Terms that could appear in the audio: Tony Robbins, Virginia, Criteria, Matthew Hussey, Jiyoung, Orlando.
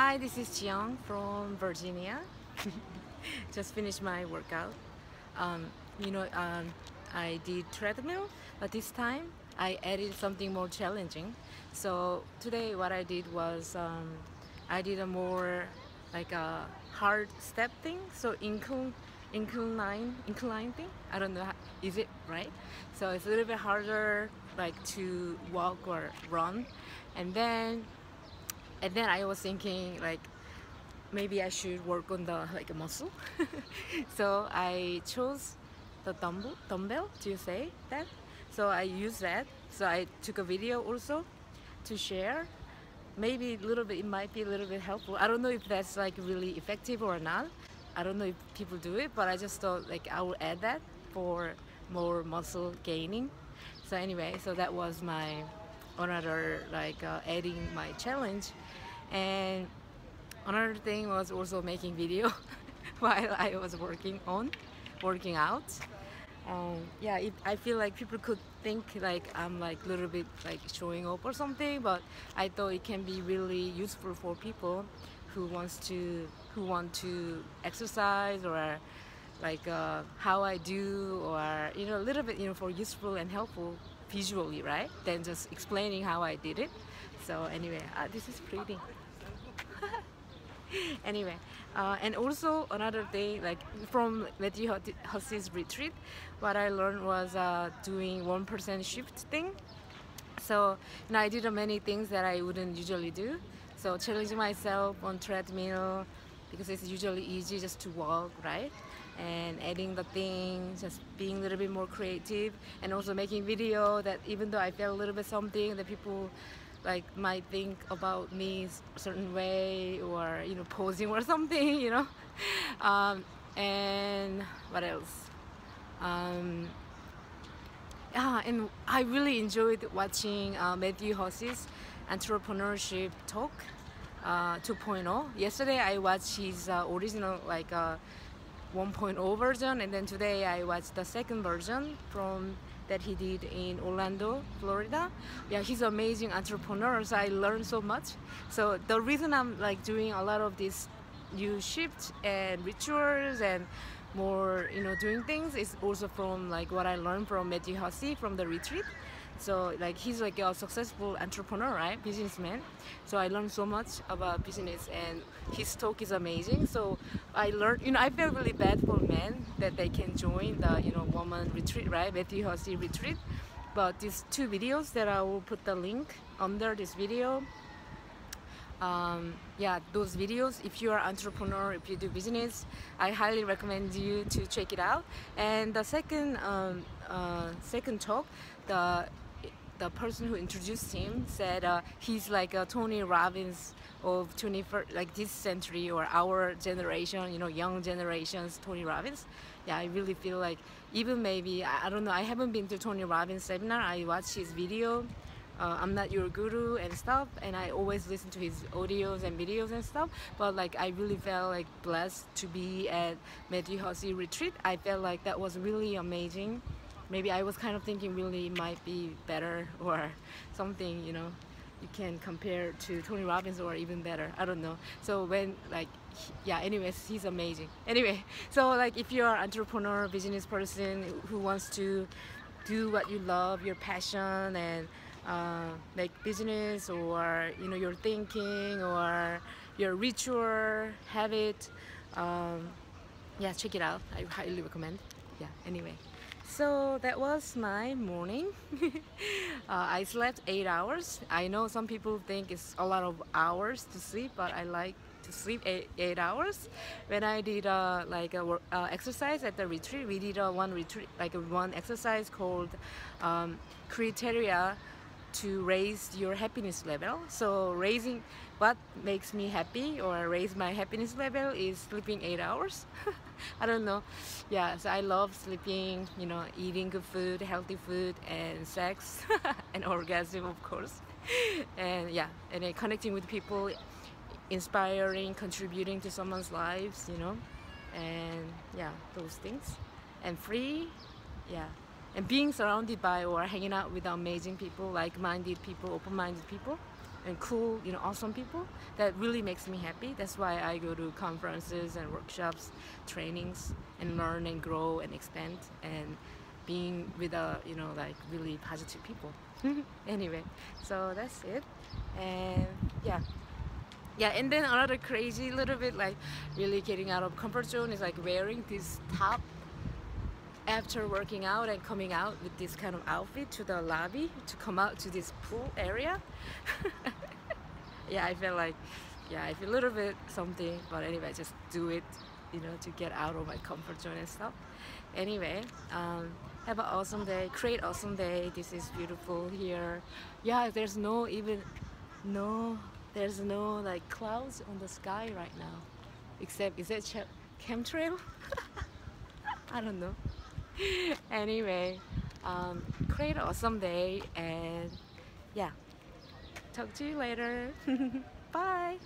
Hi, this is Jiyoung from Virginia. Just finished my workout. I did treadmill, but this time I added something more challenging. So today what I did was I did a more like a hard step thing. So incline thing. I don't know, is it right? So it's a little bit harder, like to walk or run, and then I was thinking like maybe I should work on the like a muscle. So I chose the dumbbell, do you say that? So I used that. So I took a video also to share. Maybe a little bit, it might be a little bit helpful. I don't know if that's like really effective or not. I don't know if people do it, but I just thought like I will add that for more muscle gaining. So anyway, so that was my another like adding my challenge, and another thing was also making video while I was working out. Yeah, I feel like people could think like I'm like a little bit like showing up or something, but I thought it can be really useful for people who want to exercise, or like how I do, or you know, a little bit, you know, for useful and helpful visually, right, than just explaining how I did it. So anyway, this is pretty. Anyway, and also another thing, like from Matthew Hussey's retreat, what I learned was doing 1% shift thing. So, and I did many things that I wouldn't usually do. So challenging myself on treadmill, because it's usually easy just to walk, right? And adding the thing, just being a little bit more creative, and also making video that even though I felt a little bit something that people like might think about me a certain way, or you know, posing or something, you know. And what else? Yeah, and I really enjoyed watching Matthew Hussey's entrepreneurship talk 2.0. Yesterday I watched his original like 1.0 version, and then today I watched the second version from that he did in Orlando, Florida. Yeah, he's an amazing entrepreneur, so I learned so much. So the reason I'm like doing a lot of these new shifts and rituals and more, you know, doing things is also from like what I learned from Matthew Hussey from the retreat. So like he's like a successful entrepreneur, right, businessman. So I learned so much about business, and his talk is amazing. So I learned, you know, I feel really bad for men that they can join the, you know, woman retreat, right, Matthew Hussey retreat. But these two videos that I will put the link under this video, yeah, those videos, if you are entrepreneur, if you do business, I highly recommend you to check it out. And the second second talk, the person who introduced him said he's like a Tony Robbins of 21st, like this century or our generation, you know, young generations, Tony Robbins. Yeah, I really feel like even maybe, I don't know, I haven't been to Tony Robbins seminar. I watched his video, I'm Not Your Guru and stuff, and I always listen to his audios and videos and stuff, but like I really felt like blessed to be at Matthew Hussey retreat. I felt like that was really amazing. Maybe I was kind of thinking really might be better or something, you know, you can compare to Tony Robbins or even better, I don't know. So when like, yeah, anyways, he's amazing. Anyway, so like if you're an entrepreneur, business person who wants to do what you love, your passion, and like business, or you know, your thinking or your ritual, habit, yeah, check it out. I highly recommend. Yeah, anyway. So that was my morning. I slept 8 hours. I know some people think it's a lot of hours to sleep, but I like to sleep 8 hours. When I did like a exercise at the retreat, we did one exercise called Criteria to raise your happiness level. So raising what makes me happy or raise my happiness level is sleeping 8 hours. I don't know. Yeah, so I love sleeping, you know, eating good food, healthy food, and sex and orgasm, of course. And yeah, and then connecting with people, inspiring, contributing to someone's lives, you know, and yeah, those things. And free, yeah, and being surrounded by or hanging out with amazing people, like-minded people, open-minded people. and cool, you know, awesome people. That really makes me happy. That's why I go to conferences and workshops, trainings, and learn and grow and expand, and being with you know, like really positive people. Anyway, so that's it. And yeah, and then another crazy little bit, like really getting out of comfort zone, is like wearing this top after working out and coming out with this kind of outfit to the lobby to come out to this pool area. Yeah, I feel like, yeah, I feel a little bit something, but anyway, just do it, you know, to get out of my comfort zone and stuff. Anyway, have an awesome day, create awesome day. This is beautiful here. Yeah, there's no like clouds on the sky right now, except is that chemtrail? I don't know. Anyway, create an awesome day, and yeah, talk to you later. Bye.